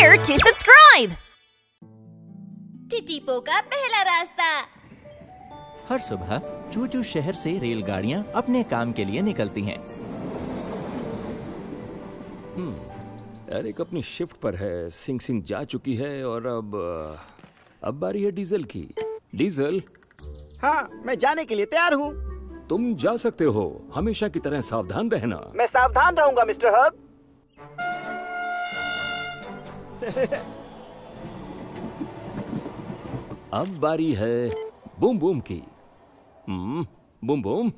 here to subscribe. टीटीपो का पहला रास्ता। हर सुबह चू चू शहर से रेलगाड़ियां अपने काम के लिए निकलती हैं। एरिक अपनी शिफ्ट पर है, सिंग सिंग जा चुकी है और अब बारी है डीजल की। डीजल, हाँ मैं जाने के लिए तैयार हूँ। तुम जा सकते हो, हमेशा की तरह सावधान रहना। मैं सावधान रहूंगा मिस्टर हब। अब बारी है बूम बूम की। बूम बूम,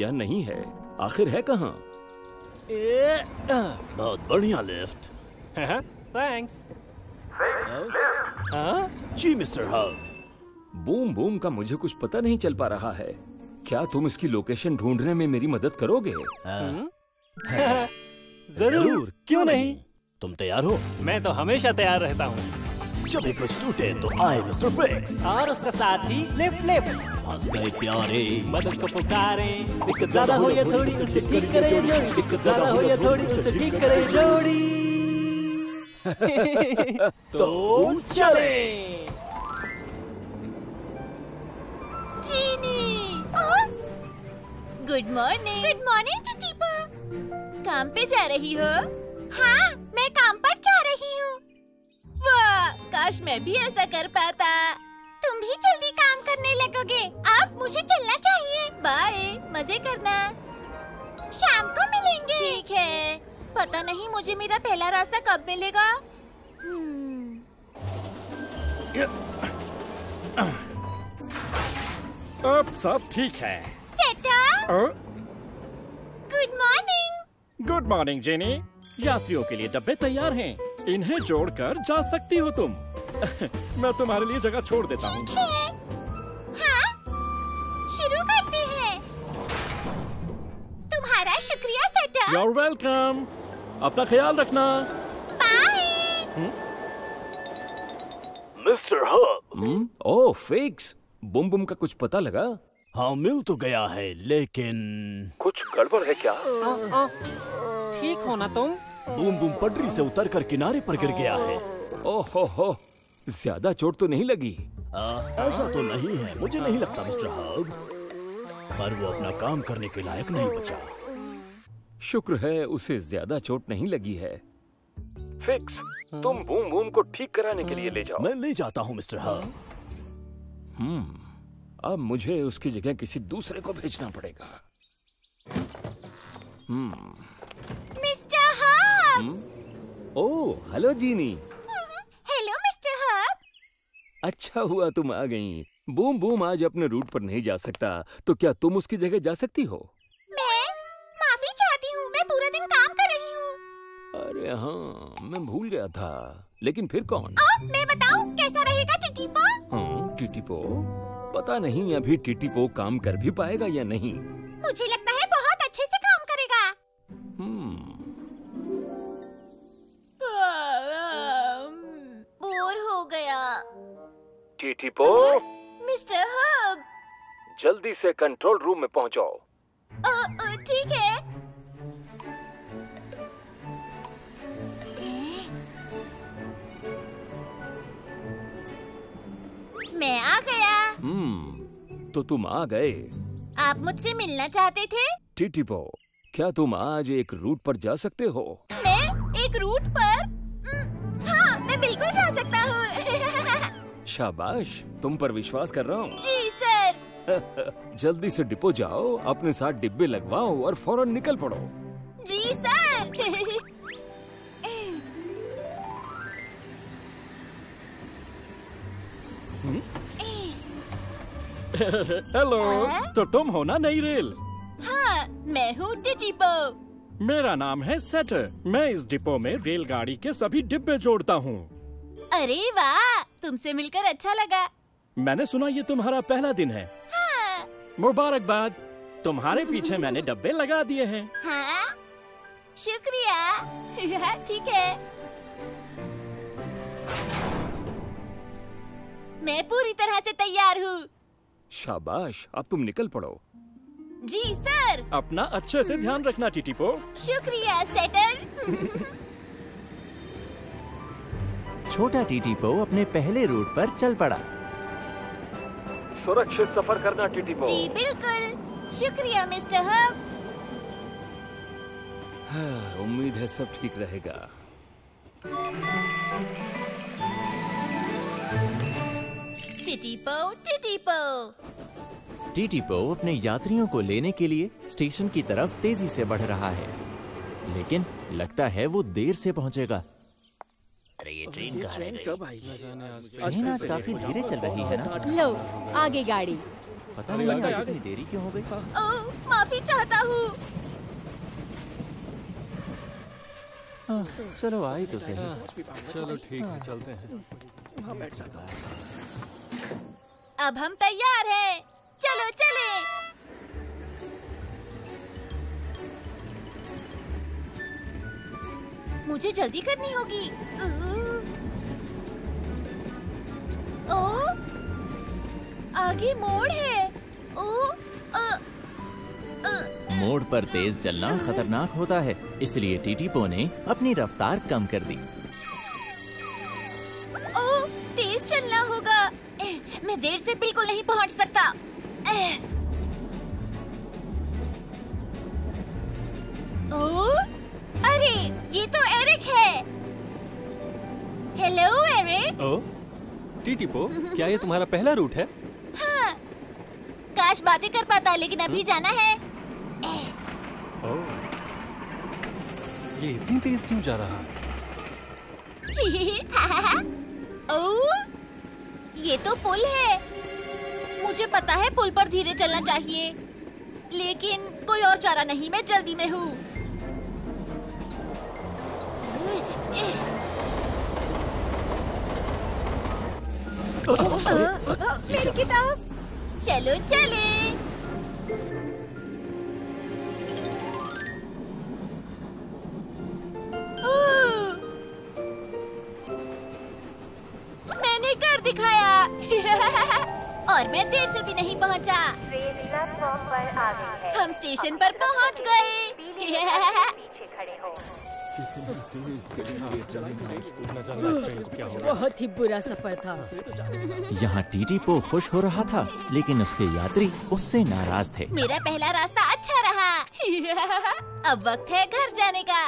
यह नहीं है, आखिर है कहाँ? बहुत बढ़िया लिफ्ट। थैंक्स। जी मिस्टर हब। बूम बूम का मुझे कुछ पता नहीं चल पा रहा है, क्या तुम इसकी लोकेशन ढूंढने में मेरी मदद करोगे? जरूर, क्यों नहीं। तुम तैयार हो? मैं तो हमेशा तैयार रहता हूँ। जब एक स्टूट है तो आए मिस्टर फिक्स और उसका साथी लेफ्ट लेफ्ट। प्यारे मदद को पुकारे, दिक्कत ज्यादा हो या थोड़ी उसे ठीक करे जोड़ी, दिक्कत ज्यादा हो या थोड़ी उसे ठीक करे जोड़ी। तो चले। Genie, good morning. Good morning Titipo. काम पे जा रही हो? हाँ, मैं काम पर जा रही हूँ। वाह, काश मैं भी ऐसा कर पाता। तुम भी जल्दी काम करने लगोगे। अब मुझे चलना चाहिए। बाय, मजे करना। शाम को मिलेंगे। ठीक है। पता नहीं मुझे मेरा पहला रास्ता कब मिलेगा। अब सब ठीक है। Good morning. Good morning Genie. यात्रियों के लिए डब्बे तैयार हैं, इन्हें जोड़कर जा सकती हो तुम। मैं तुम्हारे लिए जगह छोड़ देता हूँ। हाँ, शुरू करते हैं। तुम्हारा शुक्रिया सेटर। You're welcome। अपना ख्याल रखना। Bye. Mister Hub. Oh Fix, Bum Bum का कुछ पता लगा? हाँ, मिल तो गया है, लेकिन कुछ गड़बड़ है क्या? ठीक हो ना तुम? बूम बूम पटरी से उतरकर किनारे पर गिर गया है। ओहो, ज्यादा चोट तो नहीं लगी? ऐसा तो नहीं है, मुझे नहीं लगता मिस्टर हब। पर वो अपना काम करने के लायक नहीं बचा। शुक्र है उसे ज्यादा चोट नहीं लगी है। फिक्स, तुम बूम बूम को ठीक कराने के लिए ले जाओ। मैं ले जाता हूँ मिस्टर हब। अब मुझे उसकी जगह किसी दूसरे को भेजना पड़ेगा। Mister Hub. Oh hello Genie. Hello mister Hub. अच्छा हुआ तुम आ गईं। बूम बूम आज अपने रूट पर नहीं जा सकता, तो क्या तुम उसकी जगह जा सकती हो? मैं माफी चाहती हूँ, मैं पूरा दिन काम कर रही हूँ। अरे हाँ, मैं भूल गया था। लेकिन फिर कौन? मैं बताऊँ कैसा रहेगा टीटीपो? टीटीपो? पता नहीं अभी टीटीपो काम कर भी पाएगा या नहीं। मुझे लगता है बहुत अच्छे से काम करेगा। बोर हो गया। टीटीपो? Mister Hub. जल्दी से कंट्रोल रूम में पहुंचो। ठीक है। मैं आ गया। तो तुम आ गए। आप मुझसे मिलना चाहते थे? टीटीपो, क्या तुम आज एक रूट पर जा सकते हो? मैं एक रूट पर? हाँ, मैं बिल्कुल जा सकता हूँ। शाबाश, तुम पर विश्वास कर रहा हूँ। जी सर। जल्दी से डिपो जाओ, अपने साथ डिब्बे लगवाओ और फौरन निकल पड़ो। जी सर। हेलो। तो तुम हो ना नई रेल? हाँ, मैं हूँ टीटीपो। मेरा नाम है सेटर। मैं इस डिपो में रेलगाड़ी के सभी डिब्बे जोड़ता हूँ। अरे वाह, तुमसे मिलकर अच्छा लगा। मैंने सुना ये तुम्हारा पहला दिन है। हाँ। मुबारकबाद, तुम्हारे पीछे मैंने डब्बे लगा दिए हैं। हाँ, शुक्रिया। ठीक है, मैं पूरी तरह से तैयार हूँ। शाबाश, अब तुम निकल पड़ो। जी सर। अपना अच्छे से ध्यान रखना टीटीपो। शुक्रिया सेटर। छोटा टीटीपो अपने पहले रूट पर चल पड़ा। सुरक्षित सफर करना टीटीपो। जी बिल्कुल, शुक्रिया मिस्टर हब। हाँ, उम्मीद है सब ठीक रहेगा। टीटीपो टीटीपो टीटीपो अपने यात्रियों को लेने के लिए स्टेशन की तरफ तेजी से बढ़ रहा है, लेकिन लगता है वो देर से पहुंचेगा। अरे ये ट्रेन कहाँ रह गई? ट्रेन आज काफी धीरे चल रही है ना। लो आगे गाड़ी। पता नहीं आज इतनी देरी क्यों हो गई। ओह माफी चाहता हूँ। चलो आई तो सही। चलो ठीक है चलते हैं। बैठ जाता हूँ। अब हम तैयार हैं। चलो चले। मुझे जल्दी करनी होगी। ओ, आगे मोड़ है। ओ, मोड़ पर तेज चलना खतरनाक होता है, इसलिए टीटीपो ने अपनी रफ्तार कम कर दी। ओ, तेज चलना होगा। मैं देर से बिल्कुल नहीं पहुंच सकता। ओ, अरे ये तो एरिक है। Hello Eric. ओ टीटीपो, क्या ये तुम्हारा पहला रूट है? हाँ, काश बातें कर पाता, लेकिन अभी जाना है। ओ, ये इतनी तेज क्यों जा रहा है? ओ, ये तो पुल है। मुझे पता है पुल पर धीरे चलना चाहिए, लेकिन कोई और चारा नहीं। मैं जल्दी में हूँ। मेरी किताब। चलो चले। मैंने कर दिखाया। और मैं देर से भी नहीं पहुंचा। हम स्टेशन पर पहुंच गए। बहुत ही बुरा सफर था। यहाँ टीटीपो खुश हो रहा था, लेकिन उसके यात्री उससे नाराज थे। मेरा पहला रास्ता अच्छा रहा। अब वक्त है घर जाने का।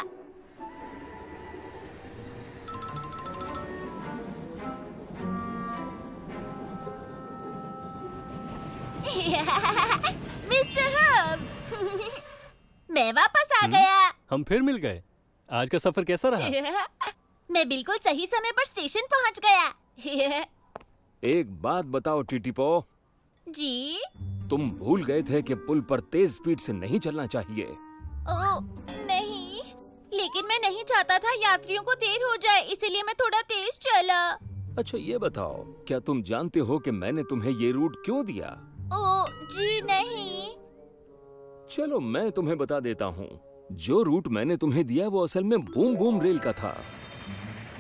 मिस्टर हब, मैं वापस आ गया। हम फिर मिल गए। आज का सफर कैसा रहा? मैं बिल्कुल सही समय पर स्टेशन पहुंच गया। एक बात बताओ टीटीपो। जी? तुम भूल गए थे कि पुल पर तेज स्पीड से नहीं चलना चाहिए। ओ, नहीं, लेकिन मैं नहीं चाहता था यात्रियों को देर हो जाए, इसलिए मैं थोड़ा तेज चला। अच्छा ये बताओ, क्या तुम जानते हो कि मैंने तुम्हें ये रूट क्यों दिया? ओ, जी नहीं। चलो मैं तुम्हें बता देता हूँ। जो रूट मैंने तुम्हें दिया वो असल में बूम बूम रेल का था।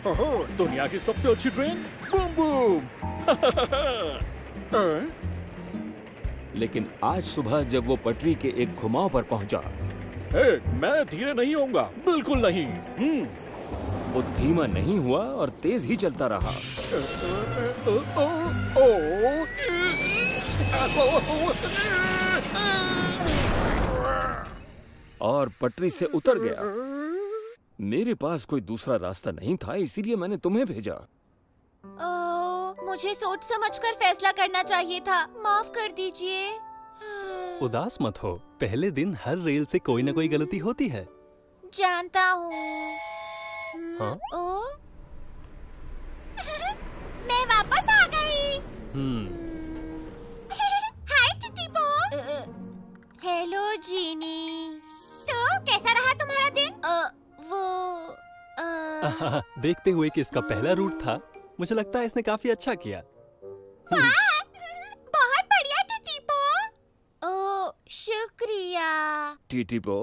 ओहो, दुनिया की सबसे अच्छी ट्रेन बूम बूम। लेकिन आज सुबह जब वो पटरी के एक घुमाव पर पहुंचा, मैं धीरे नहीं होऊंगा, बिल्कुल नहीं। वो धीमा नहीं हुआ और तेज ही चलता रहा। और पटरी से उतर गया। मेरे पास कोई दूसरा रास्ता नहीं था, इसीलिए मैंने तुम्हें भेजा। मुझे सोच समझकर फैसला करना चाहिए था। माफ कर दीजिए। उदास मत हो, पहले दिन हर रेल से कोई ना कोई गलती होती है। जानता हूँ। हाँ? मैं वापस आ गई। Hi Titipo. Hello Genie. तो कैसा रहा तुम्हारा दिन? देखते हुए कि इसका पहला रूट था, मुझे लगता है इसने काफी अच्छा किया। बहुत बढ़िया टीटीपो। ओ, शुक्रिया। टीटीपो,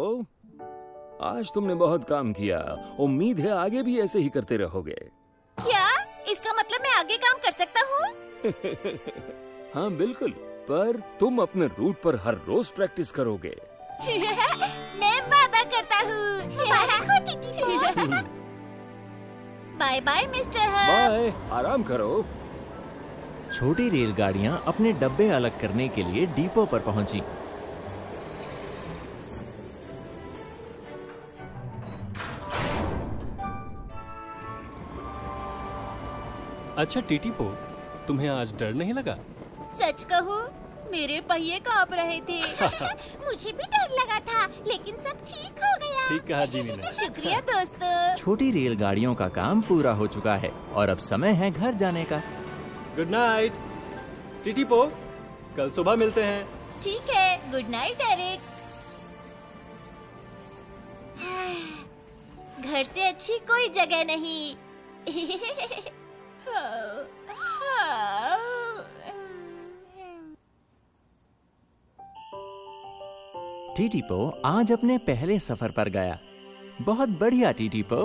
आज तुमने बहुत काम किया। उम्मीद है आगे भी ऐसे ही करते रहोगे। क्या इसका मतलब मैं आगे काम कर सकता हूँ? हाँ बिल्कुल, पर तुम अपने रूट पर हर रोज प्रैक्टिस करोगे। मैं वादा करता हूँ। Bye bye mister Hub. Bye, आराम करो। छोटी रेलगाड़ियां अपने डब्बे अलग करने के लिए डिपो पर पहुंची। अच्छा टीटीपो, तुम्हें आज डर नहीं लगा? सच कहूँ मेरे पहिए कांप रहे थे। मुझे भी डर लगा था, लेकिन सब ठीक हो गया। ठीक कहा जीनी ने। शुक्रिया दोस्तों। छोटी रेलगाड़ियों का काम पूरा हो चुका है और अब समय है घर जाने का। गुड नाइट टीटीपो, कल सुबह मिलते हैं। ठीक है, गुड नाइट एरिक। घर से अच्छी कोई जगह नहीं। टीटीपो आज अपने पहले सफर पर गया। बहुत बढ़िया टीटीपो।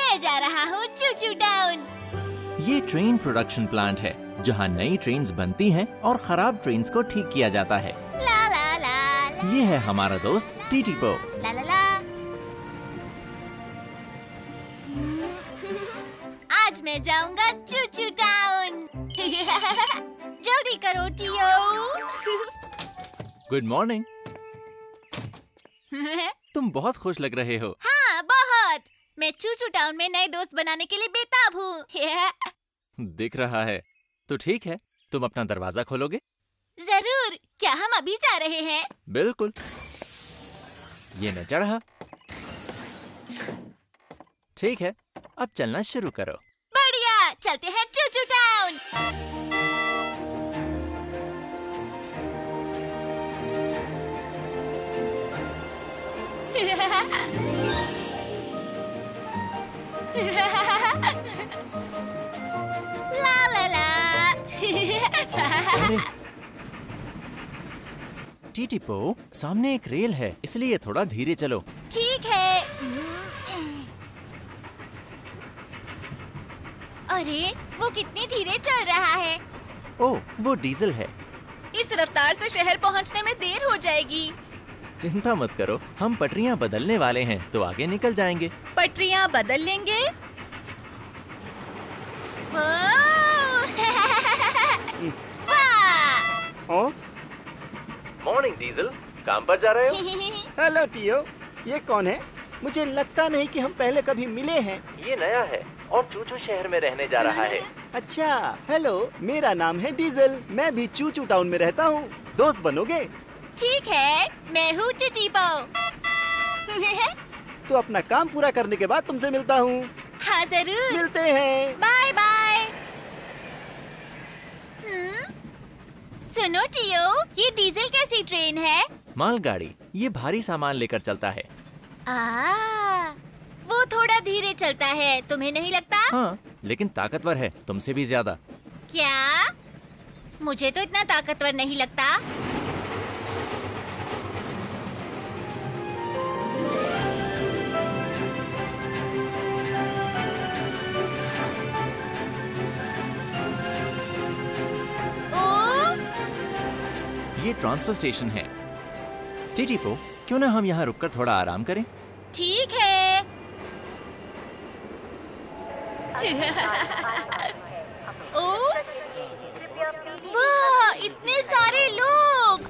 मैं जा रहा हूँ चू चू डाउन। ये ट्रेन प्रोडक्शन प्लांट है जहाँ नई ट्रेन्स बनती हैं और खराब ट्रेन्स को ठीक किया जाता है। ला ला ला ला। ये है हमारा दोस्त टीटीपो। ला ला ला। आज मैं जाऊँगा चू चू डाउन। जल्दी करो टियो। Good morning. तुम बहुत खुश लग रहे हो। हाँ बहुत। मैं चूचू टाउन में नए दोस्त बनाने के लिए बेताब हूँ। दिख रहा है। तो ठीक है, तुम अपना दरवाजा खोलोगे? जरूर। क्या हम अभी जा रहे हैं? बिल्कुल। ये न चढ़ा। ठीक है, अब चलना शुरू करो। बढ़िया, चलते हैं चूचू टाउन। ला ला ला। टीटीपो, सामने एक रेल है, इसलिए थोड़ा धीरे चलो। ठीक है। अरे वो कितनी धीरे चल रहा है। ओह, वो डीजल है। इस रफ्तार से शहर पहुंचने में देर हो जाएगी। चिंता मत करो, हम पटरियाँ बदलने वाले हैं तो आगे निकल जाएंगे। पटरियाँ बदल लेंगे। मॉर्निंग डीजल, काम पर जा रहे हो? हेलो टियो, ये कौन है? मुझे लगता नहीं कि हम पहले कभी मिले हैं। ये नया है और चू चू शहर में रहने जा रहा है। अच्छा, हेलो, मेरा नाम है डीजल। मैं भी चू चू टाउन में रहता हूँ। दोस्त बनोगे? ठीक है, मैं हूँ टीटीपो। तो अपना काम पूरा करने के बाद तुमसे मिलता हूँ। हाँ जरूर। मिलते हैं। Bye bye. सुनो टियो, ये डीजल कैसी ट्रेन है? मालगाड़ी। ये भारी सामान लेकर चलता है। वो थोड़ा धीरे चलता है, तुम्हें नहीं लगता? हाँ, लेकिन ताकतवर है, तुमसे भी ज्यादा। क्या? मुझे तो इतना ताकतवर नहीं लगता। ये ट्रांसफर स्टेशन है। टीटीपो, क्यों ना हम यहाँ रुककर थोड़ा आराम करें? ठीक है। वाह, इतने सारे लोग।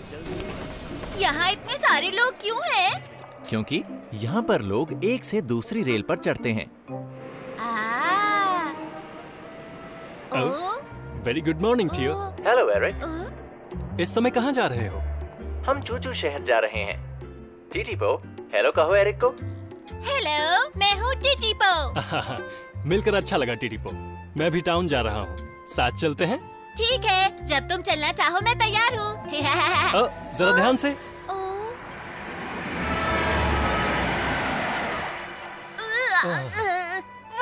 यहाँ इतने सारे लोग क्यों हैं? क्योंकि यहाँ पर लोग एक से दूसरी रेल पर चढ़ते हैं। Very good morning Tayo. Hello Eric. इस समय कहाँ जा रहे हो? हम चू चू शहर जा रहे हैं। टीटीपो, हेलो कहो एरिक को। हेलो, मैं हूँ टीटीपो। मिलकर अच्छा लगा टीटीपो। मैं भी टाउन जा रहा हूँ, साथ चलते हैं? ठीक है, जब तुम चलना चाहो मैं तैयार हूँ। जरा ध्यान से।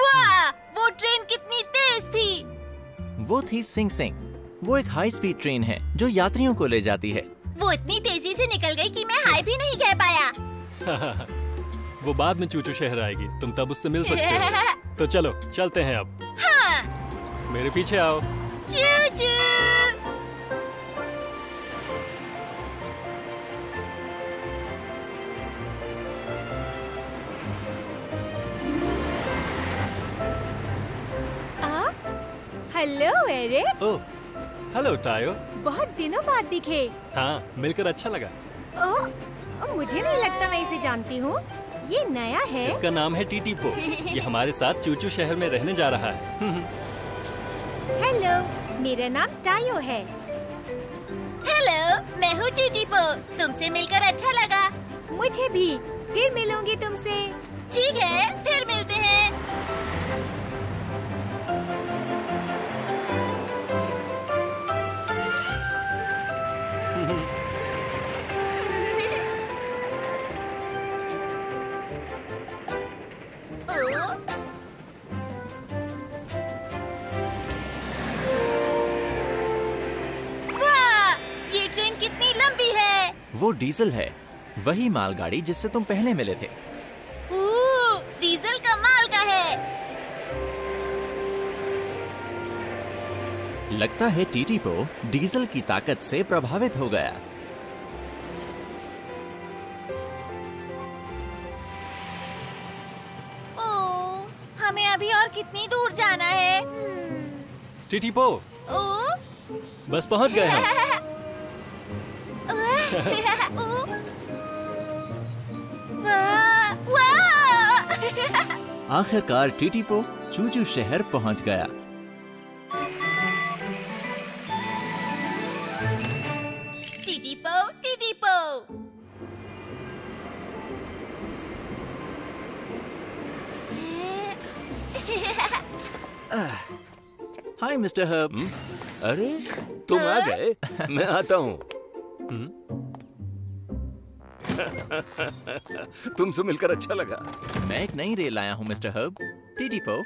वाह, वो ट्रेन कितनी तेज थी। वो थी सिंग सिंग। वो एक हाई स्पीड ट्रेन है जो यात्रियों को ले जाती है। वो इतनी तेजी से निकल गई कि मैं हाई भी नहीं कह पाया। वो बाद में चूचू शहर आएगी, तुम तब उससे मिल सकते हो। तो चलो चलते हैं अब। हाँ। मेरे पीछे आओ। Choo choo. Hello Eric. Oh hello Tayo, बहुत दिनों बाद दिखे। हाँ, मिलकर अच्छा लगा। ओह मुझे नहीं लगता मैं इसे जानती हूँ, ये नया है। इसका नाम है टीटीपो। ये हमारे साथ चू चू शहर में रहने जा रहा है। हेलो, मेरा नाम टायो है। हेलो, मैं हूँ टीटीपो। तुमसे मिलकर अच्छा लगा। मुझे भी, फिर मिलूंगी तुमसे। ठीक है, फिर मिलते हैं। वो डीजल है, वही मालगाड़ी जिससे तुम पहले मिले थे। डीजल कमाल का है। लगता है टीटीपो डीजल की ताकत से प्रभावित हो गया। ओह, हमें अभी और कितनी दूर जाना है? टीटीपो, बस पहुंच गए हैं। आखिरकार टीटीपो चू चू शहर पहुंच गया। Titipo, Titipo. Hi mister Hub. अरे तुम आ गए, मैं आता हूँ। तुमसे मिलकर अच्छा लगा। मैं एक नई रेल लाया हूँ मिस्टर हब। टीटीपो,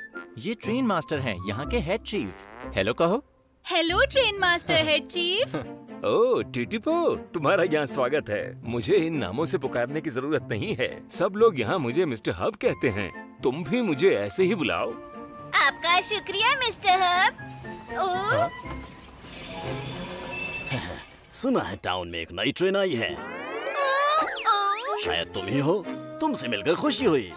ये ट्रेन मास्टर हैं, यहाँ के हेड चीफ। हेलो कहो। Hello train master head chief. Oh Titipo, तुम्हारा यहाँ स्वागत है। मुझे इन नामों से पुकारने की जरूरत नहीं है, सब लोग यहाँ मुझे मिस्टर हब कहते हैं। तुम भी मुझे ऐसे ही बुलाओ। आपका शुक्रिया मिस्टर हब। ओह सुना है टाउन में एक नई ट्रेन आई है। शायद तुम ही हो, तुमसे मिलकर खुशी हुई।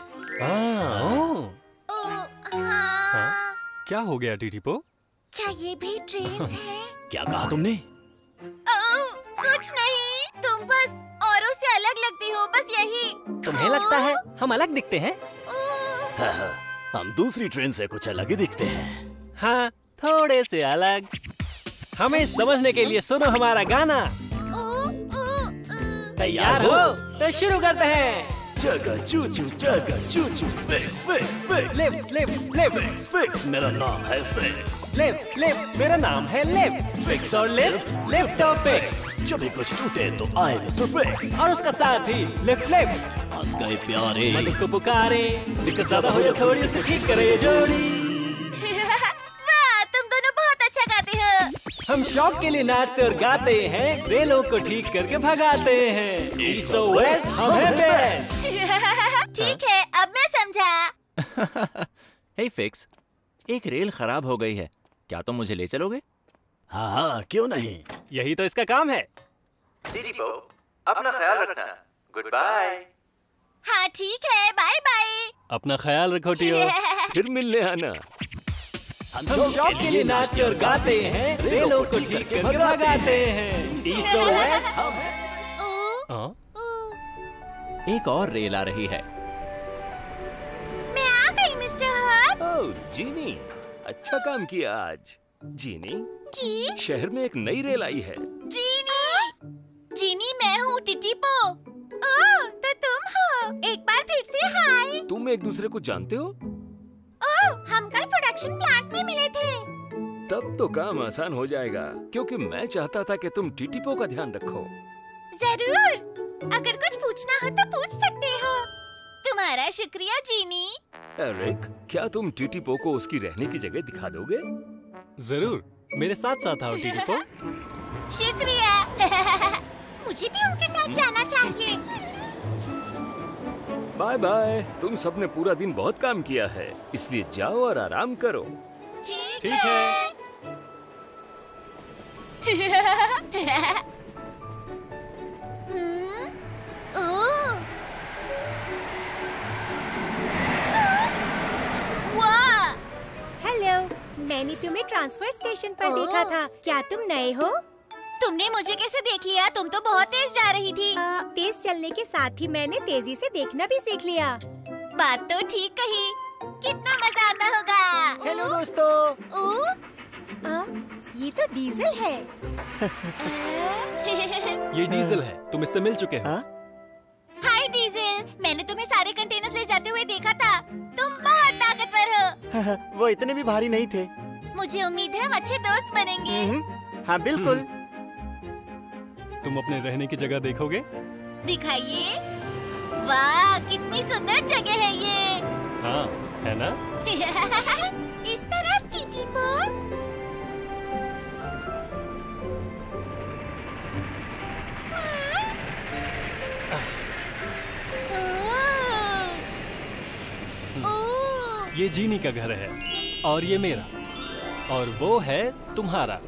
क्या हो गया टीटीपो? क्या ये भी ट्रेन है? क्या कहा तुमने? कुछ नहीं, तुम बस औरों से अलग लगती हो, बस यही। तुम्हें लगता है हम अलग दिखते हैं? हम दूसरी ट्रेन से कुछ अलग ही दिखते हैं। हाँ, थोड़े से अलग। हमें समझने के लिए सुनो हमारा गाना। तैयार हो तो शुरू करते हैं। जगा choo choo Fix Fix Fix. Left Left Left Fix Fix. मेरा नाम है फिक्स। लेफ्ट लेफ्ट मेरा नाम है लेफ्ट। फिक्स और लेफ्ट, लेफ्टॉप फिक्स। जब भी कुछ टूटे तो आए मिस्टर फिक्स और उसका साथ ही लेफ्ट लेफ्ट। हंस गए प्यारे, मन को पुकारे, दिक्कत ज्यादा हो या थोड़ी सी ठीक करे ये जोड़ी। हम शौक के लिए नाचते और गाते हैं, रेलों को ठीक करके भगाते हैं। ईस्ट और वेस्ट हम हैं बेस्ट। ठीक है, अब मैं समझा। हे फिक्स, एक रेल खराब हो गई है, क्या तुम मुझे ले चलोगे? हाँ हाँ, क्यों नहीं, यही तो इसका काम है। टीटीपो, अपना ख्याल रखना। Good bye. हाँ ठीक है, बाय बाय। अपना ख्याल रखो टियो, फिर मिलने आना। हम शौक के लिए नाचते और गाते हैं, रेलों को ठीक करके भगाते हैं। ईस्ट और वेस्ट हम हैं। एक और रेल आ रही है। मैं आ गई मिस्टर हब। ओह जीनी, अच्छा काम किया आज। जीनी जी, शहर में एक नई रेल आई है। जीनी जीनी, मैं हूँ टीटीपो। ओह तो तुम हो, एक बार फिर से हाय। तुम एक दूसरे को जानते हो? हम कल प्रोडक्शन प्लांट में मिले थे। तब तो काम आसान हो जाएगा, क्योंकि मैं चाहता था कि तुम टीटीपो का ध्यान रखो। जरूर, अगर कुछ पूछना हो तो पूछ सकते हो। तुम्हारा शुक्रिया जीनी। एरिक, क्या तुम टीटीपो को उसकी रहने की जगह दिखा दोगे? जरूर, मेरे साथ साथ आओ टीटीपो। शुक्रिया। मुझे भी उनके साथ जाना चाहिए। Bye bye. तुम सबने पूरा दिन बहुत काम किया है, इसलिए जाओ और आराम करो। ठीक है। हेलो, मैं मैंने तुम्हें ट्रांसफर स्टेशन पर देखा था। क्या तुम नए हो? तुमने मुझे कैसे देख लिया? तुम तो बहुत तेज जा रही थी। तेज चलने के साथ ही मैंने तेजी से देखना भी सीख लिया। बात तो ठीक कही। कितना मजा आता होगा। हेलो दोस्तों। ये तो डीजल है। ये डीजल है, तुम इससे मिल चुके हो। हाय डीजल, मैंने तुम्हें सारे कंटेनर्स ले जाते हुए देखा था। तुम बहुत ताकतवर हो। वो इतने भी भारी नहीं थे। मुझे उम्मीद है हम अच्छे दोस्त बनेंगे। हाँ बिल्कुल। तुम अपने रहने की जगह देखोगे? दिखाइए। वाह कितनी सुंदर जगह है ये। हाँ है ना? इस तरफ टीटीपो। ये जीनी का घर है और ये मेरा और वो है तुम्हारा।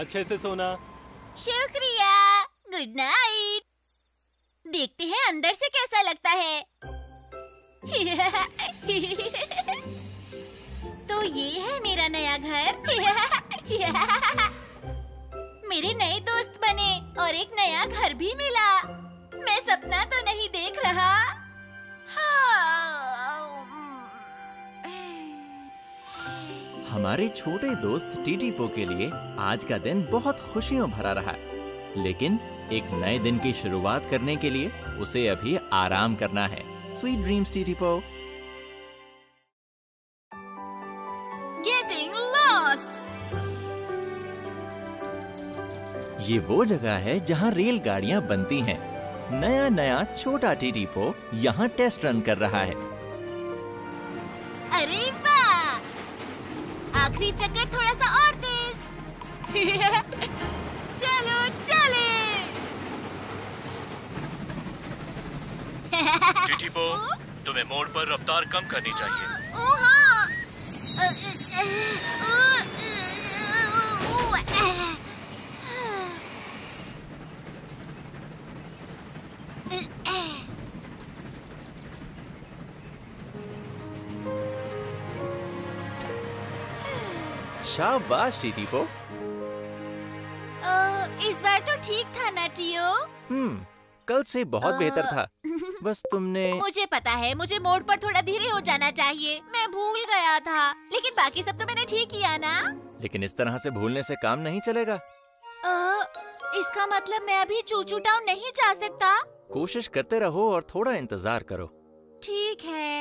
अच्छे से सोना। शुक्रिया। Good night. देखते हैं अंदर से कैसा लगता है। तो ये है मेरा नया घर। मेरे नए दोस्त बने और एक नया घर भी मिला। मैं सपना तो नहीं देख रहा। हमारे छोटे दोस्त टीटीपो के लिए आज का दिन बहुत खुशियों भरा रहा। लेकिन एक नए दिन की शुरुआत करने के लिए उसे अभी आराम करना है। Sweet dreams Titipo. Getting lost. ये वो जगह है जहाँ रेलगाड़ियाँ बनती हैं। नया नया छोटा टीटीपो यहाँ टेस्ट रन कर रहा है। अरे आखिरी चक्कर थोड़ा सा और तेज। चलो चले। टीटीपो, तुम्हें मोड़ पर रफ्तार कम करनी चाहिए। शाबाश टीटीपो। इस बार तो ठीक था ना टियो? कल से बहुत बेहतर था। बस तुमने। मुझे पता है, मुझे मोड़ पर थोड़ा धीरे हो जाना चाहिए। मैं भूल गया था, लेकिन बाकी सब तो मैंने ठीक किया ना। लेकिन इस तरह से भूलने से काम नहीं चलेगा। इसका मतलब मैं अभी चूचू टाउन नहीं जा सकता? कोशिश करते रहो और थोड़ा इंतजार करो। ठीक है।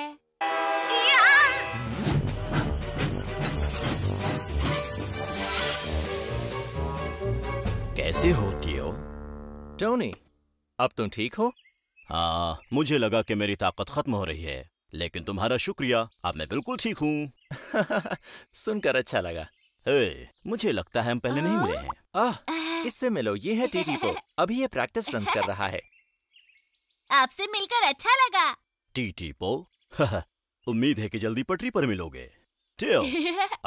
कैसे हो टियो? टोनी, अब तुम ठीक हो? हाँ, मुझे लगा कि मेरी ताकत खत्म हो रही है, लेकिन तुम्हारा शुक्रिया, अब मैं बिल्कुल ठीक हूँ। सुनकर अच्छा लगा। मुझे लगता है हम पहले नहीं मिले हैं। इससे मिलो, ये है टीटीपो। अभी ये प्रैक्टिस रन कर रहा है। आपसे मिलकर अच्छा लगा। टीटीपो, उम्मीद है कि जल्दी पटरी पर मिलोगे। टियो,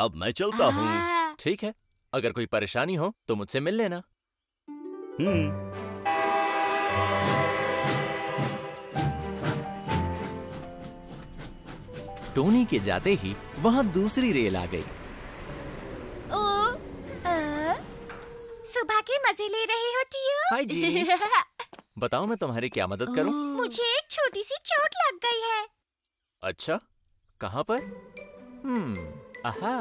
अब मैं चलता हूँ। ठीक है, अगर कोई परेशानी हो तो मुझसे मिल लेना। टोनी के जाते ही वहाँ दूसरी रेल आ गई। सुबह के मजे ले रहे हो टियो? हाय जी। बताओ मैं तुम्हारी क्या मदद करूँ? मुझे एक छोटी सी चोट लग गई है। अच्छा, कहाँ पर? आहा,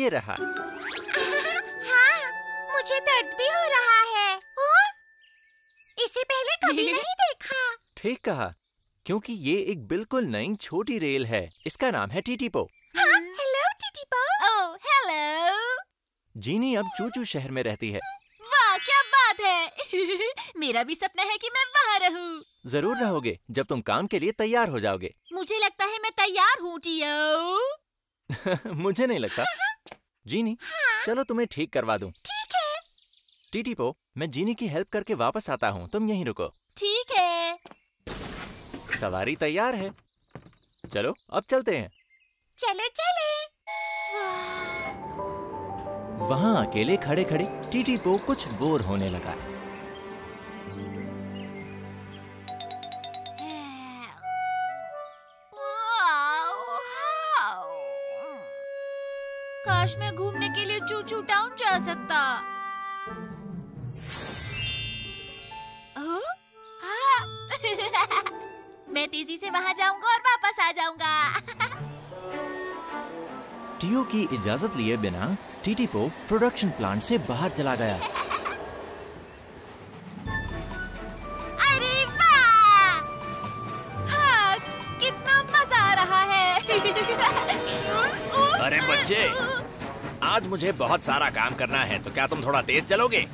ये रहा। मुझे दर्द भी हो रहा है। इसे पहले कभी नहीं देखा। ठीक कहा, क्योंकि ये एक बिल्कुल नई छोटी रेल है। इसका नाम है टीटीपो। हेलो टीटीपो। ओह हेलो। जीनी अब चू चू शहर में रहती है। वाह क्या बात है। मेरा भी सपना है कि मैं वहाँ रहूँ। जरूर रहोगे जब तुम काम के लिए तैयार हो जाओगे। मुझे लगता है मैं तैयार हूँ टियो। मुझे नहीं लगता। जीनी चलो तुम्हें ठीक करवा दूँ। टीटीपो, मैं जीनी की हेल्प करके वापस आता हूँ, तुम यहीं रुको। ठीक है। सवारी तैयार है, चलो अब चलते हैं। चलो चले। वहां अकेले खड़े खड़े टीटीपो कुछ बोर होने लगा। काश मैं घूमने के लिए चू चू टाउन जा सकता। मैं तेजी से वहां जाऊंगा और वापस आ जाऊंगा। टीओ की इजाजत लिए बिना टीटीपो प्रोडक्शन प्लांट से बाहर चला गया। अरे वाह! हाँ, कितना मजा आ रहा है। अरे बच्चे, आज मुझे बहुत सारा काम करना है, तो क्या तुम थोड़ा तेज चलोगे?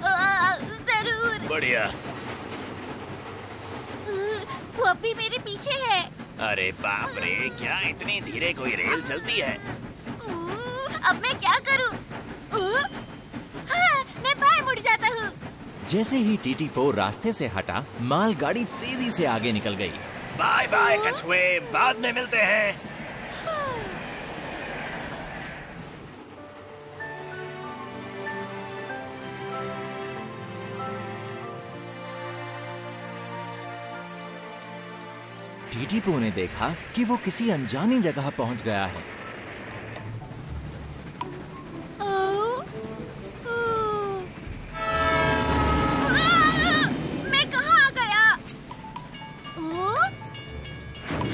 जरूर। बढ़िया। वो अभी मेरे पीछे है। अरे बाप रे, क्या इतनी धीरे कोई रेल चलती है? अब मैं क्या करूं? हाँ, मैं बाहर मुड़ जाता हूँ। जैसे ही टीटीपो रास्ते से हटा, मालगाड़ी तेजी से आगे निकल गई। बाय बाय कछुए, बाद में मिलते हैं। टीटीपो ने देखा कि वो किसी अनजानी जगह पहुंच गया है। मैं कहाँ आ गया?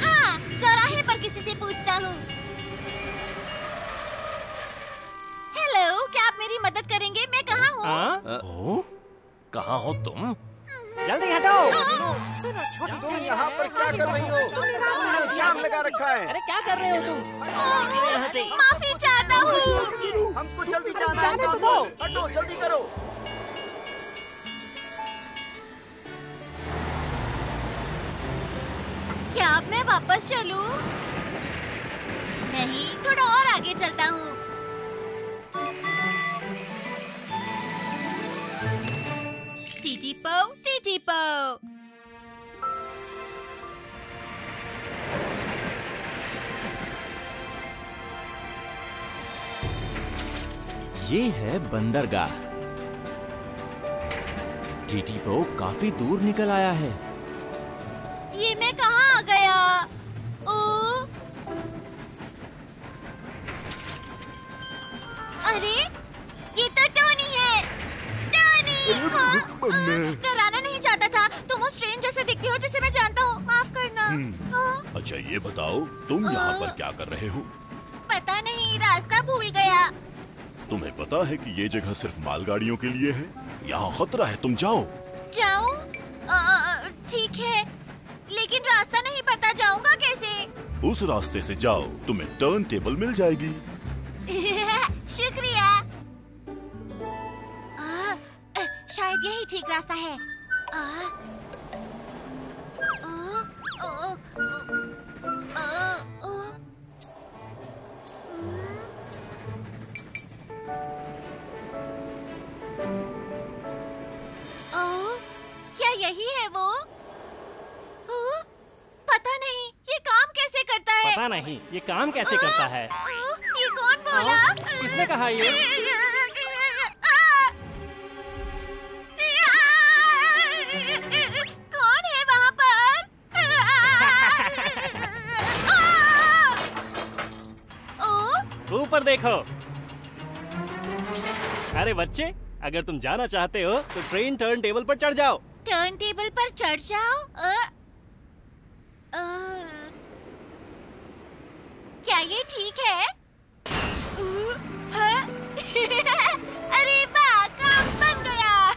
हाँ, चौराहे पर किसी से पूछता हूँ। हेलो, क्या आप मेरी मदद करेंगे? मैं कहाँ हूँ? कहाँ हो तुम? जल्दी हटो! सुनो, तुम यहाँ पर क्या कर रही हो? तुमने जाम लगा रखा है। अरे क्या कर रहे हो तुम? माफी चाहता हूँ। हमको जल्दी जाना है। हटो, जल्दी करो। क्या अब मैं वापस चलूँ? नहीं, थोड़ा और आगे चलता हूँ। टीटीपो। ये है बंदरगाह। टीटीपो काफी दूर निकल आया है। ये मैं कहाँ आ गया? अरे ये तो टोनी है। टोनी, डराना नहीं चाहता था। तुम उस ट्रेन जैसे दिखते हो जिसे मैं जानता हूँ। माफ करना। अच्छा ये बताओ, तुम यहाँ पर क्या कर रहे हो? पता नहीं, रास्ता भूल गया। तुम्हें पता है कि ये जगह सिर्फ मालगाड़ियों के लिए है? यहाँ खतरा है, तुम जाओ। जाऊँ? ठीक है, लेकिन रास्ता नहीं पता। जाऊँगा कैसे? उस रास्ते से जाओ, तुम्हें टर्न टेबल मिल जाएगी। शुक्रिया। शायद यही ठीक रास्ता है। क्या यही है वो? पता नहीं ये काम कैसे करता है। पता नहीं ये काम कैसे करता है। ये कौन बोला? किसने कहा ये? कौन है वहाँ पर? ऊपर देखो। अरे बच्चे, अगर तुम जाना चाहते हो तो ट्रेन टर्न टेबल पर चढ़ जाओ। टर्न टेबल पर चढ़ जाओ? क्या ये ठीक है? अरे वाह, काम बन गया।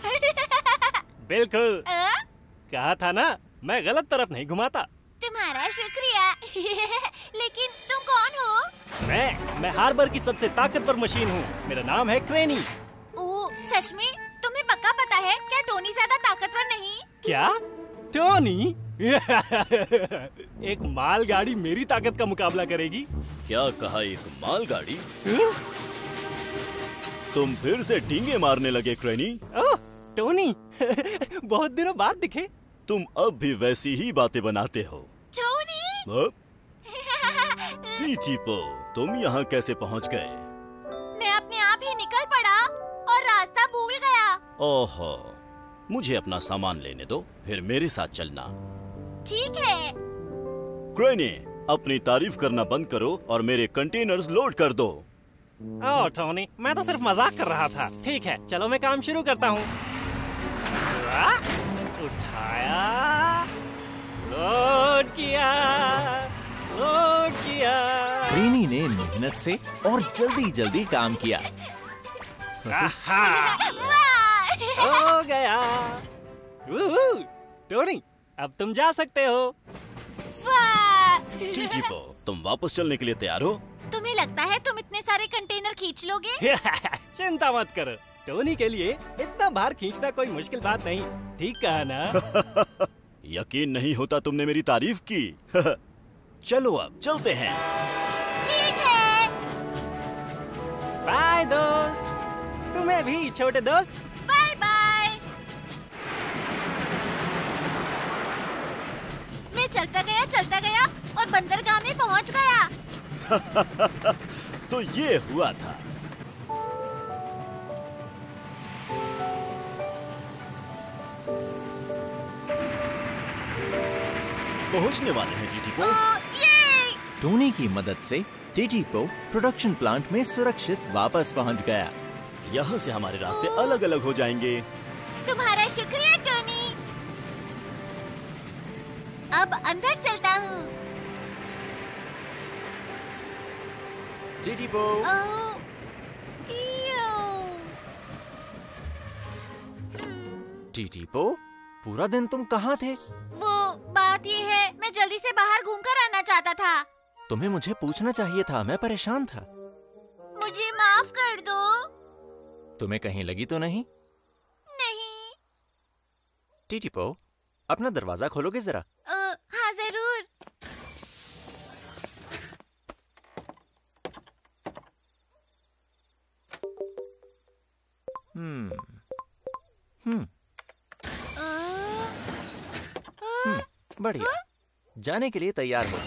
बिल्कुल। कहा था ना, मैं गलत तरफ नहीं घुमाता। तुम्हारा शुक्रिया। लेकिन तुम कौन हो? मैं हार्बर की सबसे ताकतवर मशीन हूँ। मेरा नाम है क्रेनी। सच में? तुम्हें पक्का पता है? क्या टोनी ज्यादा ताकतवर नहीं? क्या टोनी? एक मालगाड़ी मेरी ताकत का मुकाबला करेगी? क्या कहा, एक मालगाड़ी? तुम फिर से डींगे मारने लगे क्रेनी। ओह टोनी, बहुत दिनों बाद दिखे। तुम अब भी वैसी ही बातें बनाते हो। टोनी? टीटीपो, तुम यहाँ कैसे पहुँच गए? मैं अपने आप ही निकल ओहो, मुझे अपना सामान लेने दो, फिर मेरे साथ चलना। ठीक है। क्रेनी, अपनी तारीफ करना बंद करो और मेरे कंटेनर्स लोड कर दो। ओह टोनी, मैं तो सिर्फ मजाक कर रहा था। ठीक है, चलो मैं काम शुरू करता हूँ। उठाया, लोड किया, लोड किया। क्रेनी ने मेहनत से और जल्दी जल्दी काम किया। हो गया। टोनी, अब तुम जा सकते हो। टीटीपो, तुम वापस चलने के लिए तैयार हो? तुम्हें लगता है तुम इतने सारे कंटेनर खींच लोगे? चिंता मत करो, टोनी के लिए इतना भार खींचना कोई मुश्किल बात नहीं। ठीक कहा ना? यकीन नहीं होता तुमने मेरी तारीफ की। चलो अब चलते हैं। ठीक है। बाय दोस्त, तुम्हें भी छोटे दोस्त। चलता गया और बंदरगाह में पहुंच गया। तो ये हुआ था। पहुंचने वाले हैं टीटीपो। टोनी की मदद से टीटीपो प्रोडक्शन प्लांट में सुरक्षित वापस पहुंच गया। यहाँ से हमारे रास्ते अलग अलग हो जाएंगे। तुम्हारा शुक्रिया टोनी। अब अंदर चलता हूँ। टीटीपो। टीटीपो, पूरा दिन तुम कहाँ थे? वो बात ये है, मैं जल्दी से बाहर घूमकर आना चाहता था। तुम्हें मुझे पूछना चाहिए था, मैं परेशान था। मुझे माफ कर दो। तुम्हें कहीं लगी तो नहीं? नहीं। टीटीपो, अपना दरवाजा खोलोगे जरा? जरूर। बढ़िया। जाने के लिए तैयार हो?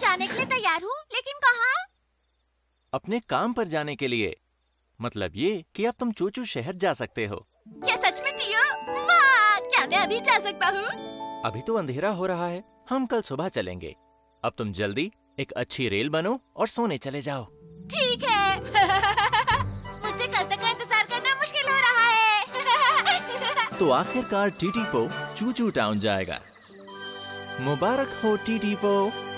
जाने के लिए तैयार हूँ, लेकिन कहाँ? अपने काम पर जाने के लिए। मतलब ये कि अब तुम चू चू शहर जा सकते हो। क्या सच में टियो? वाह, क्या मैं अभी जा सकता हूँ? अभी तो अंधेरा हो रहा है, हम कल सुबह चलेंगे। अब तुम जल्दी एक अच्छी रेल बनो और सोने चले जाओ। ठीक है। मुझसे कल तक का इंतजार करना मुश्किल हो रहा है। तो आखिरकार टीटीपो चू चू टाउन जाएगा। मुबारक हो टीटीपो।